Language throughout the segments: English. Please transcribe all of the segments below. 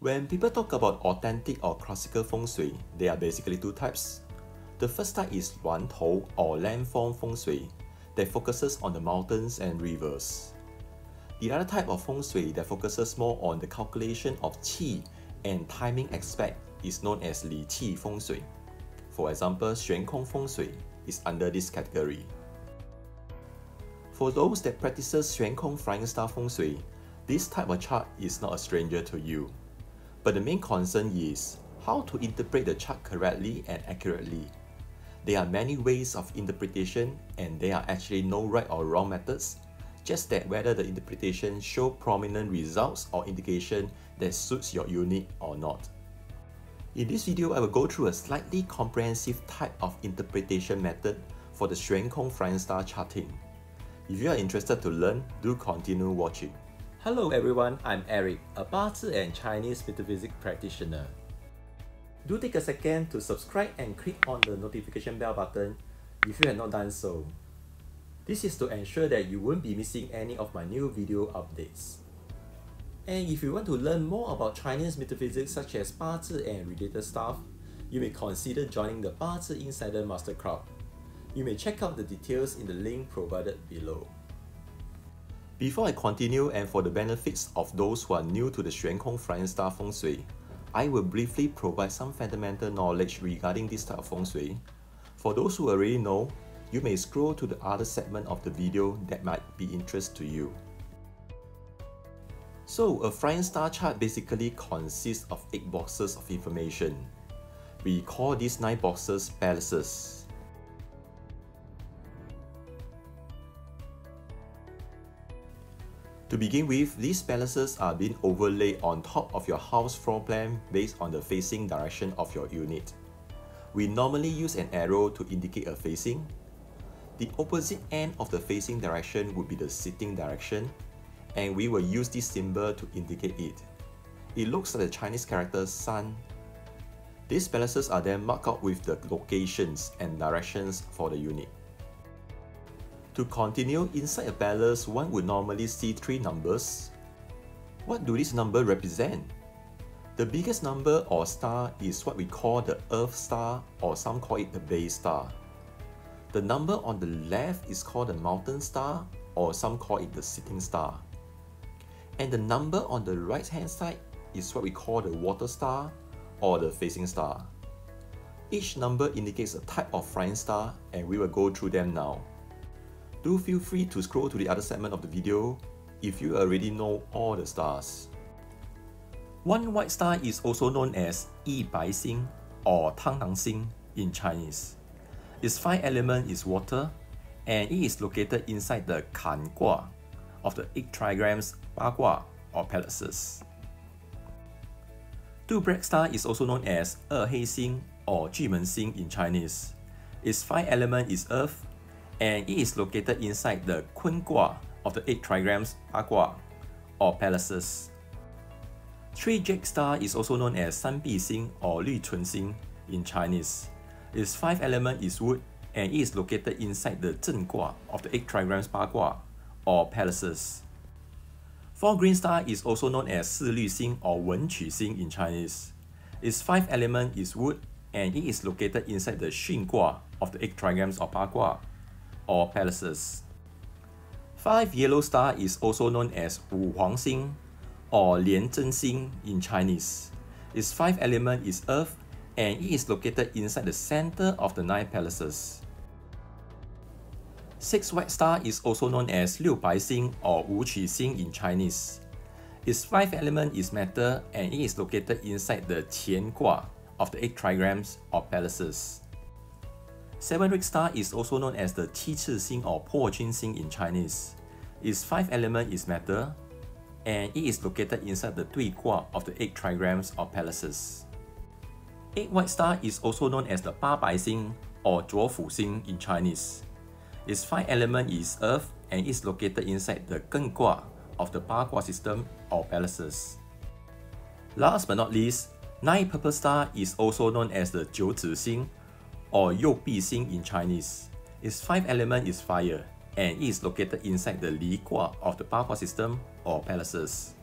When people talk about authentic or classical feng shui, there are basically two types. The first type is Wan Tou or landform feng shui that focuses on the mountains and rivers. The other type of feng shui that focuses more on the calculation of qi and timing aspect is known as Li Qi feng shui. For example, Xuankong feng shui is under this category. For those that practices Xuankong Flying Star feng shui, this type of chart is not a stranger to you. But the main concern is how to interpret the chart correctly and accurately. There are many ways of interpretation and there are actually no right or wrong methods, just that whether the interpretation shows prominent results or indication that suits your unit or not. In this video, I will go through a slightly comprehensive type of interpretation method for the Xuankong Flying Star charting. If you are interested to learn, do continue watching. Hello everyone, I'm Eric, a Ba Zi and Chinese metaphysics practitioner. Do take a second to subscribe and click on the notification bell button if you have not done so. This is to ensure that you won't be missing any of my new video updates. And if you want to learn more about Chinese metaphysics such as Ba Zi and related stuff, you may consider joining the Ba Zi Insider Master Club. You may check out the details in the link provided below. Before I continue, and for the benefits of those who are new to the Xuankong Flying Star feng shui, I will briefly provide some fundamental knowledge regarding this type of feng shui. For those who already know, you may scroll to the other segment of the video that might be interest to you. So, a flying star chart basically consists of 8 boxes of information. We call these 9 boxes palaces. To begin with, these palaces are being overlaid on top of your house floor plan based on the facing direction of your unit. We normally use an arrow to indicate a facing. The opposite end of the facing direction would be the sitting direction, and we will use this symbol to indicate it. It looks like the Chinese character sun. These palaces are then marked out with the locations and directions for the unit. To continue, inside a palace, one would normally see 3 numbers. What do these numbers represent? The biggest number or star is what we call the Earth Star, or some call it the Bay Star. The number on the left is called the Mountain Star, or some call it the Sitting Star. And the number on the right hand side is what we call the Water Star, or the Facing Star. Each number indicates a type of flying star, and we will go through them now. Do feel free to scroll to the other segment of the video if you already know all the stars. One white star is also known as Yi Bai Xing or Tang Nang Xing in Chinese. Its fire element is water, and it is located inside the Kan Gua of the 8 trigrams Ba Gua or palaces. Two black star is also known as Er Hei Xing or Ju Men Xing in Chinese. Its fire element is earth, and it is located inside the Kun Gua of the 8 trigrams Ba Gua or palaces. 3 jack star is also known as San Bi Xing or Lu Chun Xing in Chinese. Its 5 element is wood, and it is located inside the Zhen Gua of the 8 trigrams Ba Gua or palaces. 4 green star is also known as Si Lu Xing or Wen Qi Xing in Chinese. Its 5 element is wood, and it is located inside the Xun Gua of the 8 trigrams of Ba Gua or palaces. 5 yellow star is also known as Wu Huang Xing or Lian Zhen Xing in Chinese. Its 5 element is earth, and it is located inside the center of the 9 palaces. 6 white star is also known as Liu Bai Xing or Wu Qi Xing in Chinese. Its 5 element is metal, and it is located inside the Tian Gua of the 8 trigrams or palaces. 7 red star is also known as the Qi Chi Xing or Po Jun Xing in Chinese. Its 5 element is metal, and it is located inside the Dui Gua of the 8 trigrams or palaces. 8 white star is also known as the Ba Bai Xing or Zuo Fu Xing in Chinese. Its 5 element is earth, and is located inside the Gen Gua of the Ba Gua system or palaces. Last but not least, 9 purple star is also known as the Jiu Zi Xing or Yu Bi Xing in Chinese. Its 5 element is fire, and it is located inside the Li Gua of the Ba Gua system or palaces.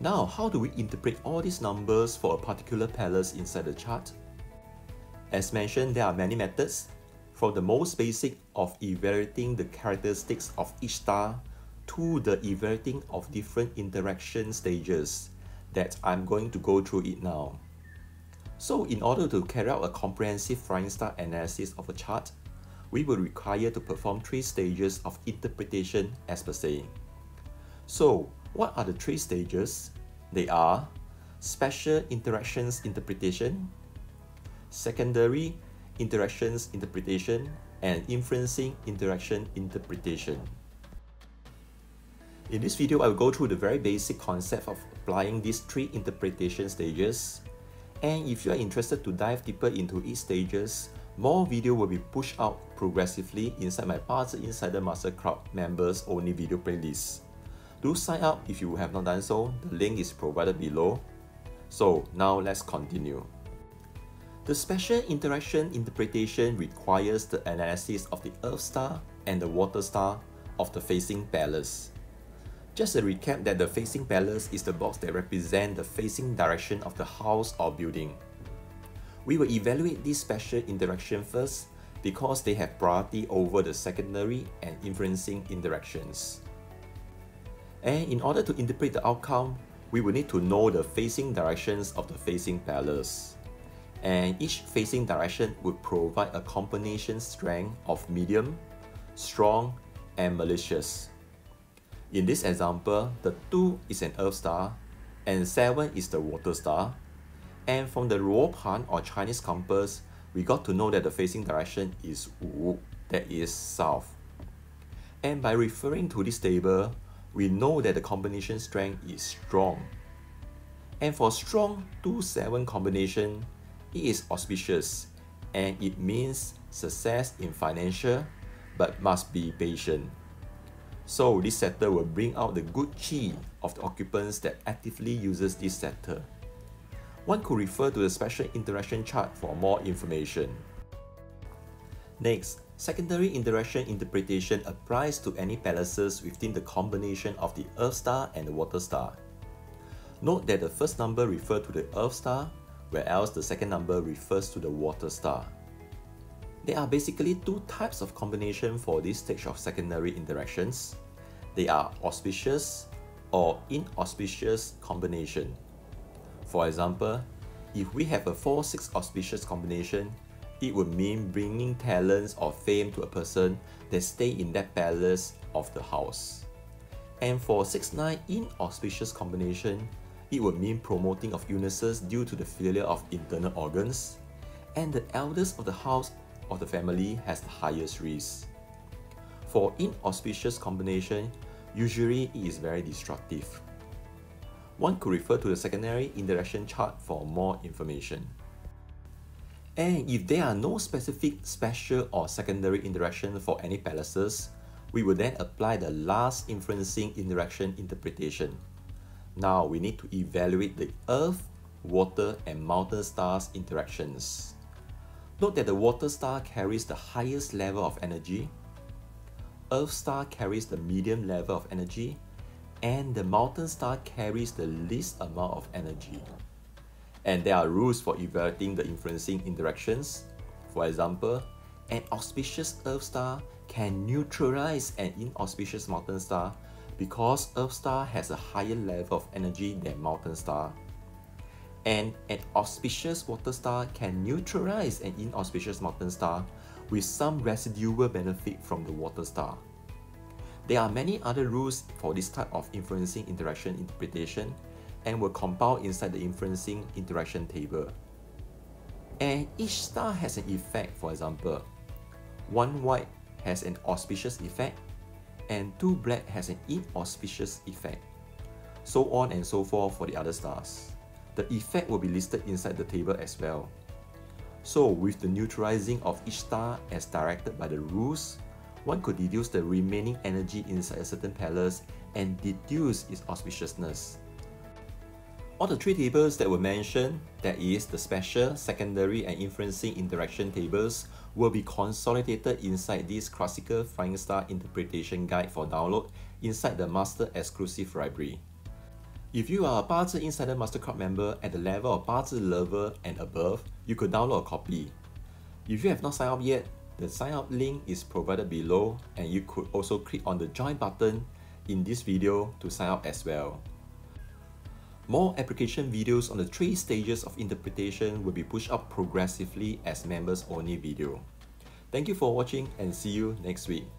Now, how do we interpret all these numbers for a particular palace inside the chart? As mentioned, there are many methods, from the most basic of evaluating the characteristics of each star to the evaluating of different interaction stages that I'm going to go through it now. So in order to carry out a comprehensive flying star analysis of a chart, we will require to perform 3 stages of interpretation as per se. So, what are the 3 stages? They are Special Interactions Interpretation, Secondary Interactions Interpretation, and Inferencing Interaction Interpretation. In this video, I will go through the very basic concept of applying these 3 interpretation stages. And if you are interested to dive deeper into each stages, more video will be pushed out progressively inside my Ba Zi Insider Master Club members only video playlist. Do sign up if you have not done so, the link is provided below. So now let's continue. The special interaction interpretation requires the analysis of the Earth star and the Water star of the facing palace. Just a recap that the facing palace is the box that represents the facing direction of the house or building. We will evaluate this special interaction first because they have priority over the secondary and inferencing interactions. And in order to interpret the outcome, we will need to know the facing directions of the facing palace. And each facing direction would provide a combination strength of medium, strong, and malicious. In this example, the 2 is an Earth star, and 7 is the Water star. And from the Ruopan or Chinese compass, we got to know that the facing direction is Wu, that is south. And by referring to this table, we know that the combination strength is strong. And for strong 2-7 combination, it is auspicious and it means success in financial, but must be patient. So this sector will bring out the good qi of the occupants that actively uses this sector. One could refer to the special interaction chart for more information. Next, secondary interaction interpretation applies to any palaces within the combination of the Earth star and the Water star. Note that the first number refers to the Earth star, whereas the second number refers to the Water star. There are basically 2 types of combination for this stage of secondary interactions. They are auspicious or inauspicious combination. For example, if we have a 4-6 auspicious combination, it would mean bringing talents or fame to a person that stay in that palace of the house. And for 6-9 inauspicious combination, it would mean promoting of illnesses due to the failure of internal organs, and the eldest of the house of the family has the highest risk. For inauspicious combination, usually it is very destructive. One could refer to the secondary interaction chart for more information. And if there are no specific special or secondary interaction for any palaces, we will then apply the last inferencing interaction interpretation. Now we need to evaluate the Earth, Water, and Mountain stars interactions. Note that the Water star carries the highest level of energy, Earth star carries the medium level of energy, and the Mountain star carries the least amount of energy. And there are rules for evaluating the inferencing interactions. For example, an auspicious Earth star can neutralize an inauspicious Mountain star because Earth star has a higher level of energy than Mountain star. And an auspicious Water star can neutralize an inauspicious Mountain star with some residual benefit from the Water star. There are many other rules for this type of inferencing interaction interpretation and were compiled inside the inferencing interaction table. And each star has an effect. For example, 1 white has an auspicious effect and 2 black has an inauspicious effect. So on and so forth for the other stars. The effect will be listed inside the table as well. So with the neutralizing of each star as directed by the rules, one could deduce the remaining energy inside a certain palace and deduce its auspiciousness. All the 3 tables that were mentioned, that is the special, secondary, and inferencing interaction tables, will be consolidated inside this classical flying star interpretation guide for download inside the master exclusive library. If you are a Ba Zi Insider Master Club member at the level of Ba Zi Lover and above, you could download a copy. If you have not signed up yet, the sign up link is provided below, and you could also click on the join button in this video to sign up as well. More application videos on the 3 stages of interpretation will be pushed up progressively as members only video. Thank you for watching and see you next week.